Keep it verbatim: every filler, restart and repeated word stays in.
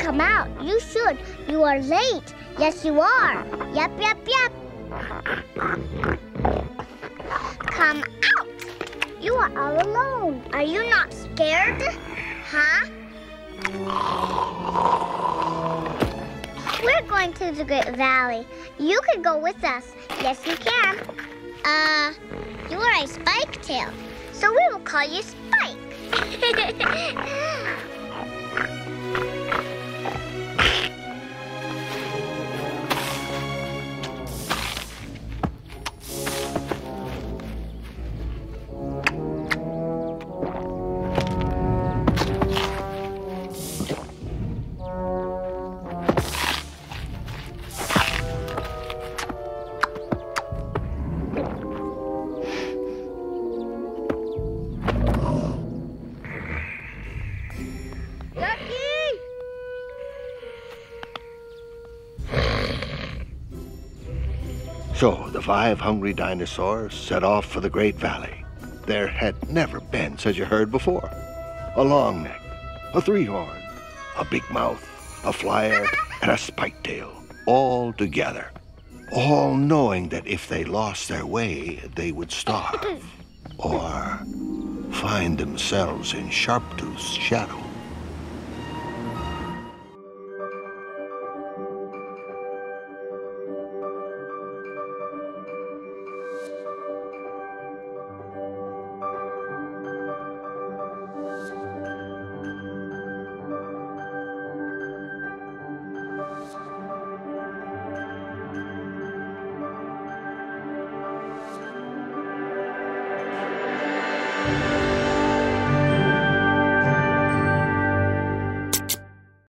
come out. You should. You are late. Yes, you are. Yep, yep, yep. Come out. You are all alone. Are you not scared? Huh? We're going to the Great Valley. You could go with us. Yes, you can. Uh, you are a spike tail, so we will call you Spike. So the five hungry dinosaurs set off for the Great Valley. There had never been such a herd before. A long neck, a three-horn, a big mouth, a flyer, and a spike tail, all together. All knowing that if they lost their way, they would starve or find themselves in Sharptooth's shadow. We'll be right back.